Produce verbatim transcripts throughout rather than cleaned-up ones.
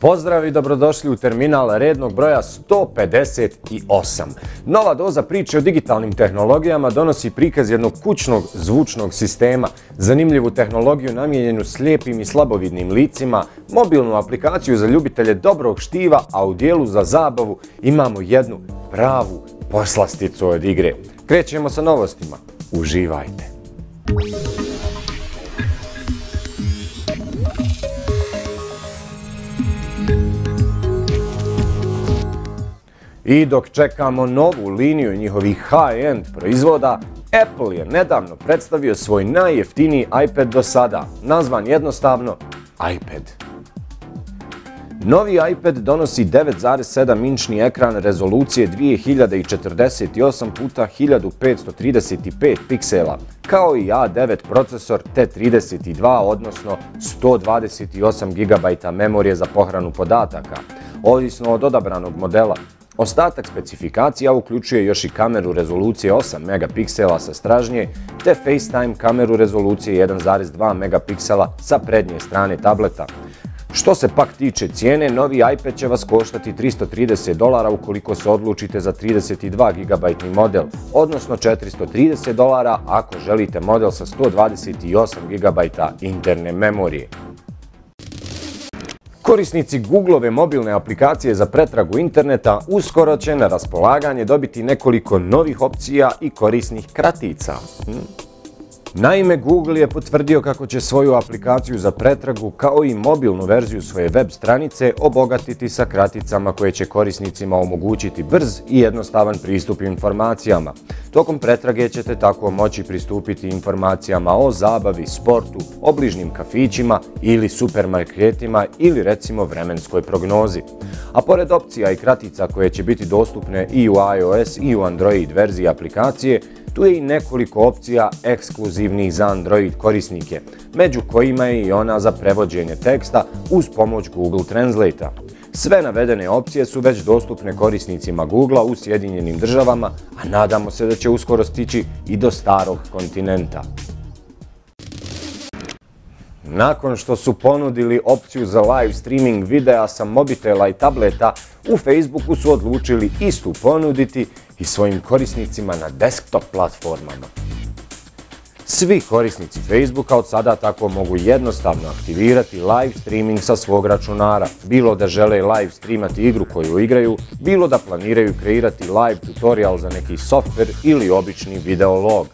Pozdrav i dobrodošli u terminal rednog broja sto pedeset osam. Nova doza priče o digitalnim tehnologijama donosi prikaz jednog kućnog zvučnog sistema, zanimljivu tehnologiju namijenjenu slijepim i slabovidnim licima, mobilnu aplikaciju za ljubitelje dobrog štiva, a u dijelu za zabavu imamo jednu pravu poslasticu od igre. Krećemo sa novostima. Uživajte! I dok čekamo novu liniju njihovih high-end proizvoda, Apple je nedavno predstavio svoj najjeftiniji iPad do sada, nazvan jednostavno iPad. Novi iPad donosi devet zarez sedam inčni ekran rezolucije dvije hiljade četrdeset osam puta hiljadu petsto trideset pet piksela, kao i a devet procesor te trideset dva, odnosno sto dvadeset osam giga memorije za pohranu podataka, ovisno od odabranog modela. Ostatak specifikacija uključuje još i kameru rezolucije osam megapiksela sa stražnje te FaceTime kameru rezolucije jedan zarez dva megapiksela sa prednje strane tableta. Što se pak tiče cijene, novi iPad će vas koštati tristo trideset dolara ukoliko se odlučite za trideset dva gigabajtni model, odnosno četiristo trideset dolara ako želite model sa sto dvadeset osam giga interne memorije. Korisnici Googleove mobilne aplikacije za pretragu interneta uskoro će na raspolaganje dobiti nekoliko novih opcija i korisnih kratica. Naime, Google je potvrdio kako će svoju aplikaciju za pretragu kao i mobilnu verziju svoje web stranice obogatiti sa kraticama koje će korisnicima omogućiti brz i jednostavan pristup informacijama. Tokom pretrage ćete tako moći pristupiti informacijama o zabavi, sportu, obližnim kafićima ili supermarketima ili recimo vremenskoj prognozi. A pored opcija i kratica koje će biti dostupne i u iOS i u Android verziji aplikacije, tu je i nekoliko opcija ekskluzivnih za Android korisnike, među kojima je i ona za prevođenje teksta uz pomoć Google Translate-a. Sve navedene opcije su već dostupne korisnicima Google-a u Sjedinjenim državama, a nadamo se da će uskoro stići i do starog kontinenta. Nakon što su ponudili opciju za live streaming videa sa mobitela i tableta, u Facebooku su odlučili istu ponuditi i svojim korisnicima na desktop platformama. Svi korisnici Facebooka od sada tako mogu jednostavno aktivirati live streaming sa svog računara, bilo da žele live streamati igru koju igraju, bilo da planiraju kreirati live tutorial za neki softver ili obični videolog.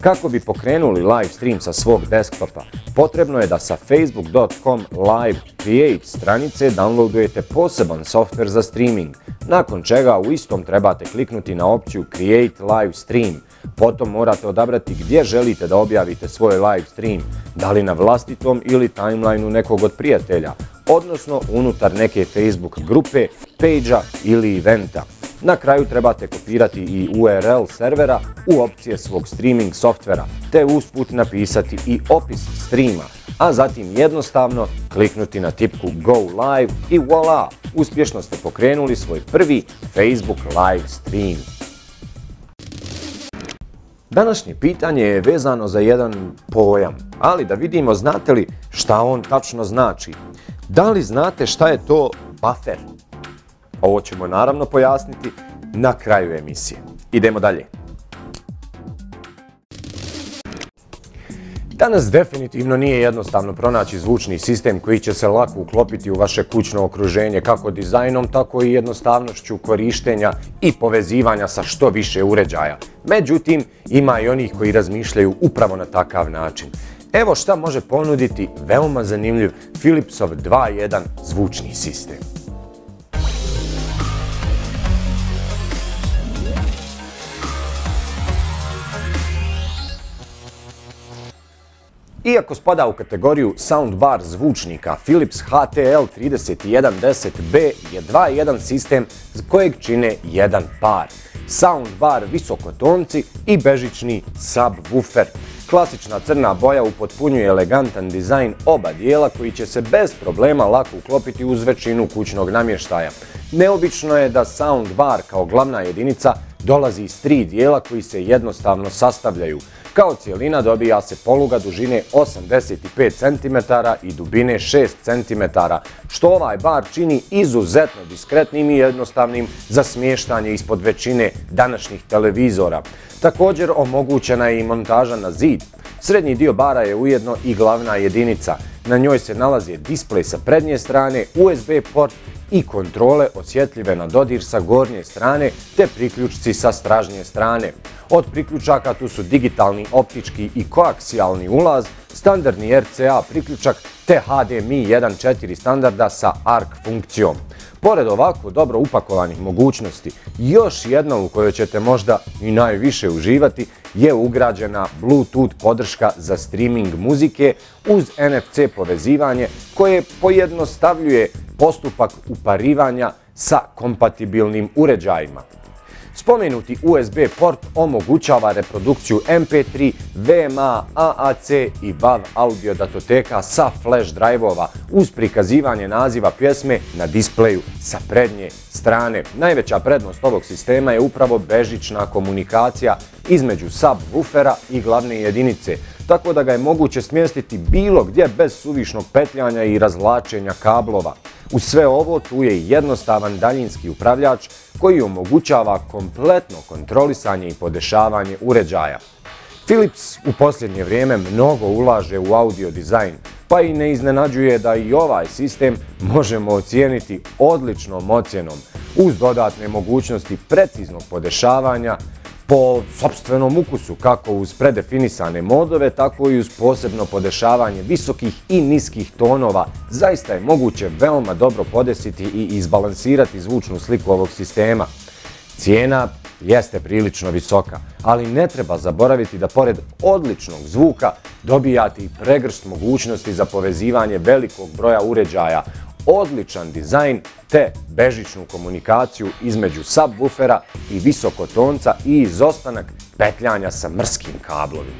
Kako bi pokrenuli live stream sa svog desktopa, potrebno je da sa facebook dot com live create stranice downloadujete poseban softver za streaming, nakon čega u istom trebate kliknuti na opciju create live stream, potom morate odabrati gdje želite da objavite svoj live stream, da li na vlastitom ili timelineu nekog od prijatelja, odnosno unutar neke Facebook grupe, page-a ili eventa. Na kraju trebate kopirati i U R L servera u opcije svog streaming softvera, te usput napisati i opis streama, a zatim jednostavno kliknuti na tipku Go Live i voila, uspješno ste pokrenuli svoj prvi Facebook live stream. Današnje pitanje je vezano za jedan pojam, ali da vidimo znate li šta on tačno znači. Da li znate šta je to buffer? Ovo ćemo naravno pojasniti na kraju emisije. Idemo dalje. Danas definitivno nije jednostavno pronaći zvučni sistem koji će se lako uklopiti u vaše kućno okruženje kako dizajnom, tako i jednostavnošću korištenja i povezivanja sa što više uređaja. Međutim, ima i onih koji razmišljaju upravo na takav način. Evo šta može ponuditi veoma zanimljiv Philipsov dva jedan zvučni sistem. Iako spada u kategoriju soundbar zvučnika, Philips H T L tri jedan jedan nula B je dva jedan sistem kojeg čine jedan par. Soundbar visokotonci i bežični subwoofer. Klasična crna boja upotpunjuje elegantan dizajn oba dijela koji će se bez problema lako uklopiti uz većinu kućnog namještaja. Neobično je da soundbar kao glavna jedinica dolazi iz tri dijela koji se jednostavno sastavljaju. Kao cijelina dobija se poluga dužine osamdeset pet centimetara i dubine šest centimetara, što ovaj bar čini izuzetno diskretnim i jednostavnim za smještanje ispod većine današnjih televizora. Također omogućena je i montaža na zid. Srednji dio bara je ujedno i glavna jedinica. Na njoj se nalazi displej sa prednje strane, U S B port i kontrole osjetljive na dodir sa gornje strane te priključci sa stražnje strane. Od priključaka tu su digitalni, optički i koaksijalni ulaz, standardni R C A priključak te H D M I jedan četiri standarda sa A R C funkcijom. Pored ovako dobro upakovanih mogućnosti, još jedna u kojoj ćete možda i najviše uživati je ugrađena Bluetooth podrška za streaming muzike uz N F C povezivanje koje pojednostavljuje postupak uparivanja sa kompatibilnim uređajima. Spomenuti U S B port omogućava reprodukciju M P tri, V M A, A A C i WAV audio datoteka sa flash drive-ova uz prikazivanje naziva pjesme na displeju sa prednje strane. Najveća prednost ovog sistema je upravo bežična komunikacija između subwoofera i glavne jedinice, tako da ga je moguće smjestiti bilo gdje bez suvišnog petljanja i razvlačenja kablova. Uz sve ovo tu je i jednostavan daljinski upravljač koji omogućava kompletno kontrolisanje i podešavanje uređaja. Philips u posljednje vrijeme mnogo ulaže u audio dizajn, pa i ne iznenađuje da i ovaj sistem možemo ocijeniti odličnom ocjenom uz dodatne mogućnosti preciznog podešavanja po sopstvenom ukusu, kako uz predefinisane modove, tako i uz posebno podešavanje visokih i niskih tonova. Zaista je moguće veoma dobro podesiti i izbalansirati zvučnu sliku ovog sistema. Cijena jeste prilično visoka, ali ne treba zaboraviti da pored odličnog zvuka dobijate i pregršt mogućnosti za povezivanje velikog broja uređaja, odličan dizajn te bežičnu komunikaciju između subwoofera i visokotonca i izostanak petljanja sa mrskim kablovima.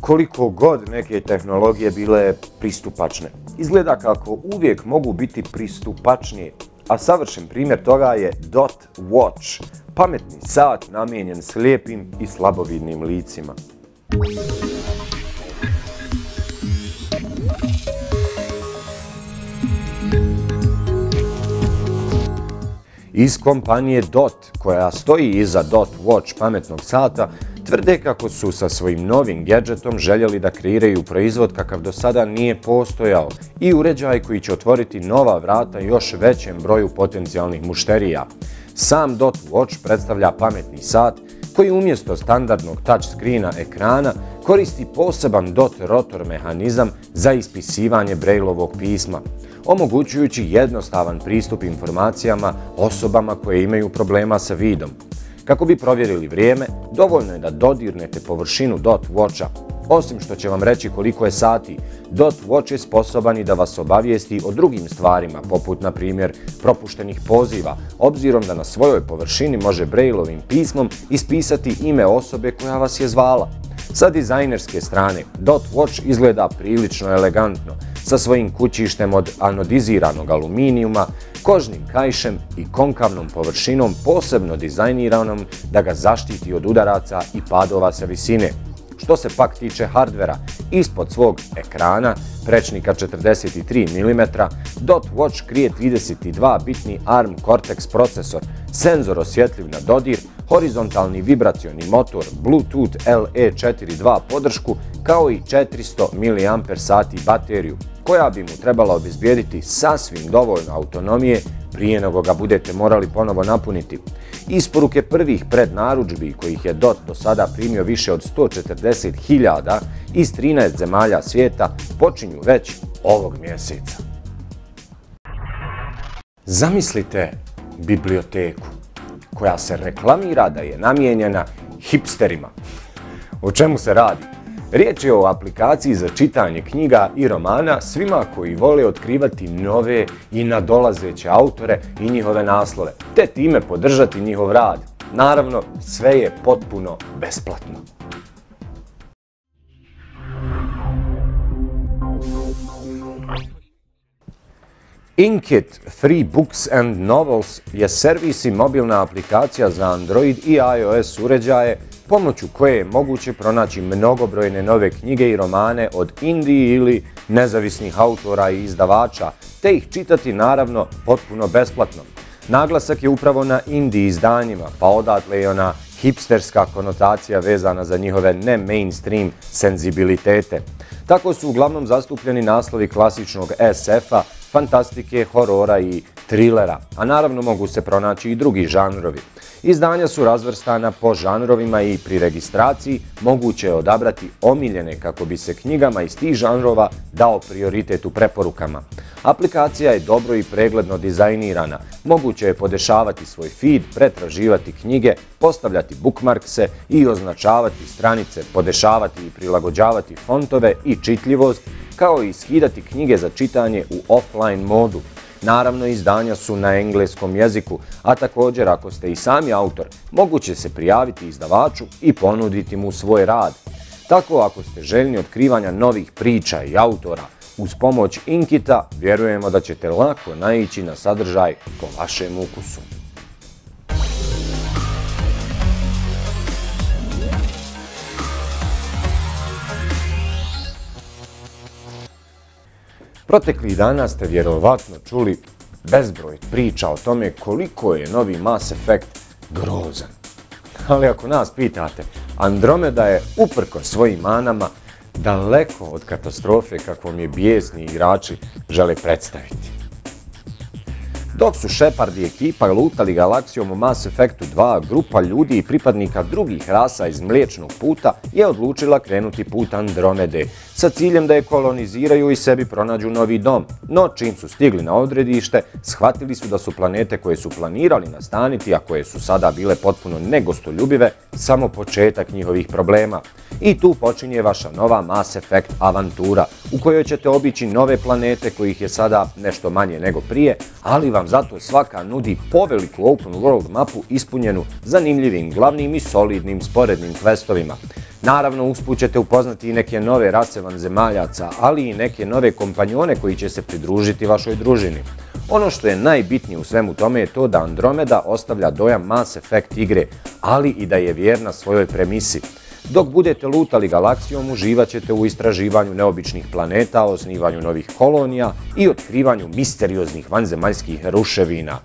Koliko god neke tehnologije bile pristupačne, izgleda kako uvijek mogu biti pristupačnije, a savršen primjer toga je Dot Watch, pametni sat namijenjen slijepim i slabovidnim licima. Iz kompanije Dot, koja stoji iza Dot Watch pametnog sata, tvrde kako su sa svojim novim gadgetom željeli da kreiraju proizvod kakav do sada nije postojao i uređaj koji će otvoriti nova vrata još većem broju potencijalnih mušterija. Sam Dot Watch predstavlja pametni sat koji umjesto standardnog touchscreena ekrana koristi poseban Dot Rotor mehanizam za ispisivanje Brailleovog pisma, omogućujući jednostavan pristup informacijama osobama koje imaju problema sa vidom. Kako bi provjerili vrijeme, dovoljno je da dodirnete površinu Dot Watcha. Osim što će vam reći koliko je sati, Dot Watch je sposoban i da vas obavijesti o drugim stvarima, poput na primjer propuštenih poziva, obzirom da na svojoj površini može Brailleovim pismom ispisati ime osobe koja vas je zvala. Sa dizajnerske strane, Dot Watch izgleda prilično elegantno, sa svojim kućištem od anodiziranog aluminijuma, kožnim kajšem i konkavnom površinom posebno dizajniranom da ga zaštiti od udaraca i padova sa visine. Što se pak tiče hardvera, ispod svog ekrana, prečnika četrdeset tri milimetra, Dot Watch krije trideset dva bitni A R M Cortex procesor, senzor osjetljiv na dodir, horizontalni vibracioni motor, Bluetooth L E četiri tačka dva podršku, kao i četiristo miliampera sati bateriju, koja bi mu trebala obezbijediti sasvim dovoljno autonomije prije nego ga budete morali ponovo napuniti. Isporuke prvih prednaručbi, kojih je Dot do sada primio više od sto četrdeset hiljada iz trinaest zemalja svijeta, počinju već ovog mjeseca. Zamislite biblioteku koja se reklamira da je namijenjena hipsterima. O čemu se radi? Riječ je o aplikaciji za čitanje knjiga i romana svima koji vole otkrivati nove i nadolazeće autore i njihove naslove, te time podržati njihov rad. Naravno, sve je potpuno besplatno. Inkitt Free Books and Novels je servis i mobilna aplikacija za Android i iOS uređaje pomoću koje je moguće pronaći mnogobrojne nove knjige i romane od indie ili nezavisnih autora i izdavača, te ih čitati naravno potpuno besplatno. Naglasak je upravo na indie izdanjima, pa odatle je ona hipsterska konotacija vezana za njihove ne-mainstream senzibilitete. Tako su uglavnom zastupljeni naslovi klasičnog es efa, fantastike, horora i trilera, a naravno mogu se pronaći i drugi žanrovi. Izdanja su razvrstana po žanrovima i pri registraciji moguće je odabrati omiljene kako bi se knjigama iz tih žanrova dao prioritet u preporukama. Aplikacija je dobro i pregledno dizajnirana. Moguće je podešavati svoj feed, pretraživati knjige, postavljati bookmarkse i označavati stranice, podešavati i prilagođavati fontove i čitljivost, kao i skidati knjige za čitanje u offline modu. Naravno, izdanja su na engleskom jeziku, a također ako ste i sami autor, moguće se prijaviti izdavaču i ponuditi mu svoj rad. Tako, ako ste željni otkrivanja novih priča i autora, uz pomoć Inkitta vjerujemo da ćete lako naići na sadržaj po vašem ukusu. Proteklih dana ste vjerovatno čuli bezbroj priča o tome koliko je novi Mass Effect grozan. Ali ako nas pitate, Andromeda je uprkos svojim manama daleko od katastrofe kakvom je bijesni igrači žele predstaviti. Dok su Shepard i ekipa lutali galaksijom u Mass Effectu dva, grupa ljudi i pripadnika drugih rasa iz Mliječnog puta je odlučila krenuti put Andromede, sa ciljem da je koloniziraju i sebi pronađu novi dom. No, čim su stigli na odredište, shvatili su da su planete koje su planirali nastaniti, a koje su sada bile potpuno negostoljubive, samo početak njihovih problema. I tu počinje vaša nova Mass Effect avantura, u kojoj ćete obići nove planete kojih je sada nešto manje nego prije, ali vam zato svaka nudi poveliku open world mapu ispunjenu zanimljivim glavnim i solidnim sporednim questovima. Naravno, usput ćete upoznati i neke nove rase vanzemaljaca, ali i neke nove kompanjone koji će se pridružiti vašoj družini. Ono što je najbitnije u svemu tome je to da Andromeda ostavlja dojam Mass Effect igre, ali i da je vjerna svojoj premisi. Dok budete lutali galaksijom, uživat ćete u istraživanju neobičnih planeta, osnivanju novih kolonija i otkrivanju misterioznih vanzemaljskih ruševina.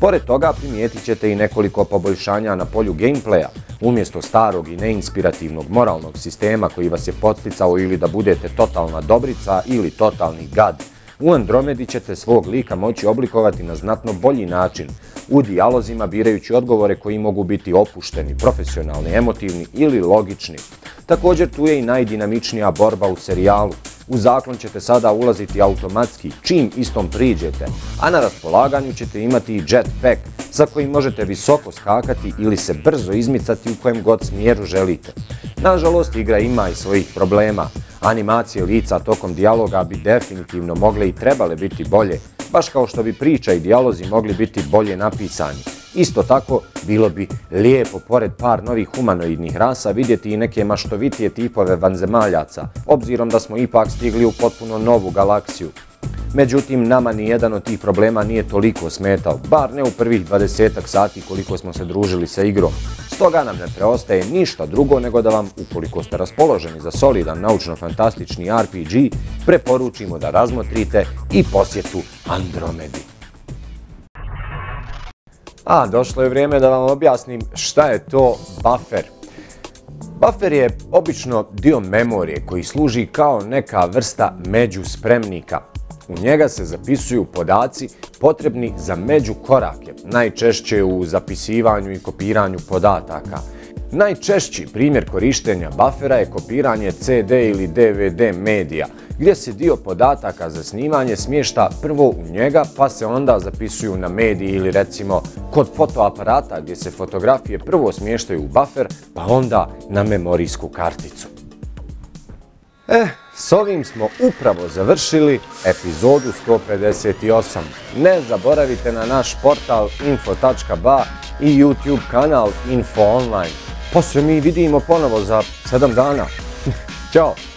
Pored toga, primijetit ćete i nekoliko poboljšanja na polju gameplaya. Umjesto starog i neinspirativnog moralnog sistema koji vas je podsticao ili da budete totalna dobrica ili totalni gad, u Andromedi ćete svog lika moći oblikovati na znatno bolji način, u dijalozima birajući odgovore koji mogu biti opušteni, profesionalni, emotivni ili logični. Također, tu je i najdinamičnija borba u serijalu. U zaklon ćete sada ulaziti automatski čim istom priđete, a na raspolaganju ćete imati i jetpack za koji možete visoko skakati ili se brzo izmicati u kojem god smjeru želite. Nažalost, igra ima i svojih problema. Animacije lica tokom dijaloga bi definitivno mogle i trebale biti bolje, baš kao što bi priča i dijalozi mogli biti bolje napisani. Isto tako, bilo bi lijepo pored par novih humanoidnih rasa vidjeti i neke maštovitije tipove vanzemaljaca, obzirom da smo ipak stigli u potpuno novu galaksiju. Međutim, nama nijedan od tih problema nije toliko smetao, bar ne u prvih dvadesetak sati koliko smo se družili sa igrom. Stoga nam ne preostaje ništa drugo nego da vam, ukoliko ste raspoloženi za solidan naučno-fantastični er pe ge, preporučimo da razmotrite i posjetu Andromedi. A došlo je vrijeme da vam objasnim šta je to buffer. Buffer je obično dio memorije koji služi kao neka vrsta međuspremnika. U njega se zapisuju podaci potrebni za međukorake, najčešće u zapisivanju i kopiranju podataka. Najčešći primjer korištenja buffera je kopiranje C D ili D V D medija, gdje se dio podataka za snimanje smješta prvo u njega pa se onda zapisuju na mediji ili recimo kod fotoaparata gdje se fotografije prvo smještaju u buffer pa onda na memorijsku karticu. Eh, s ovim smo upravo završili epizodu sto pedeset osam. Ne zaboravite na naš portal info tačka ba i YouTube kanal Info Online. Pa se mi vidimo ponovo za sedam dana. Ćao!